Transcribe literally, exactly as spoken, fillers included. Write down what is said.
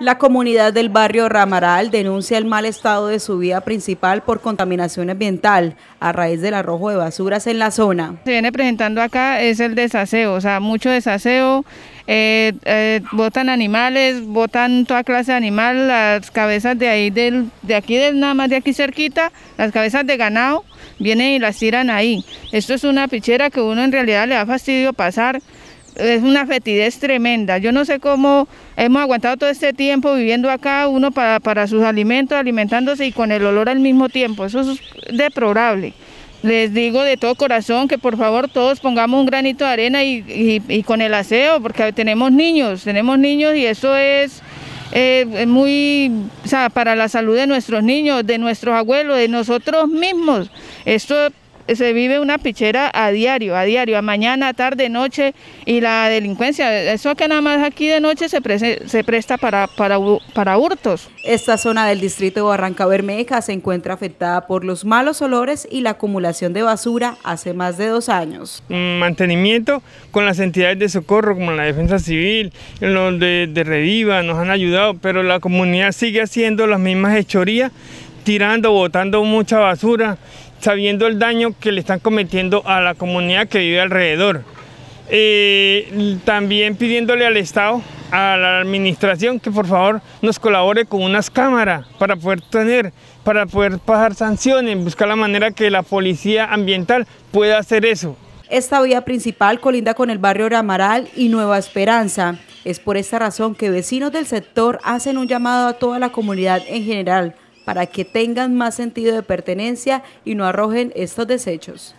La comunidad del barrio Ramaral denuncia el mal estado de su vía principal por contaminación ambiental a raíz del arrojo de basuras en la zona. Se viene presentando acá es el desaseo, o sea, mucho desaseo, eh, eh, botan animales, botan toda clase de animal, las cabezas de ahí, del, de aquí, del, nada más de aquí cerquita, las cabezas de ganado, vienen y las tiran ahí. Esto es una pichera que uno en realidad le da fastidio pasar. Es una fetidez tremenda. Yo no sé cómo hemos aguantado todo este tiempo viviendo acá, uno para, para sus alimentos, alimentándose y con el olor al mismo tiempo. Eso es deplorable. Les digo de todo corazón que por favor todos pongamos un granito de arena y, y, y con el aseo, porque tenemos niños, tenemos niños y eso es eh, muy, o sea, para la salud de nuestros niños, de nuestros abuelos, de nosotros mismos. Esto es... Se vive una pichera a diario, a diario, a mañana, tarde, noche, y la delincuencia, eso que nada más aquí de noche se, pre se presta para, para, para hurtos. Esta zona del distrito de Barrancabermeja se encuentra afectada por los malos olores y la acumulación de basura hace más de dos años. Mantenimiento con las entidades de socorro, como la Defensa Civil, los de, de Reviva, nos han ayudado, pero la comunidad sigue haciendo las mismas hechorías, tirando, botando mucha basura, sabiendo el daño que le están cometiendo a la comunidad que vive alrededor. Eh, también pidiéndole al Estado, a la administración, que por favor nos colabore con unas cámaras para poder tener, para poder pasar sanciones, buscar la manera que la policía ambiental pueda hacer eso. Esta vía principal colinda con el barrio Ramaral y Nueva Esperanza. Es por esta razón que vecinos del sector hacen un llamado a toda la comunidad en general, para que tengan más sentido de pertenencia y no arrojen estos desechos.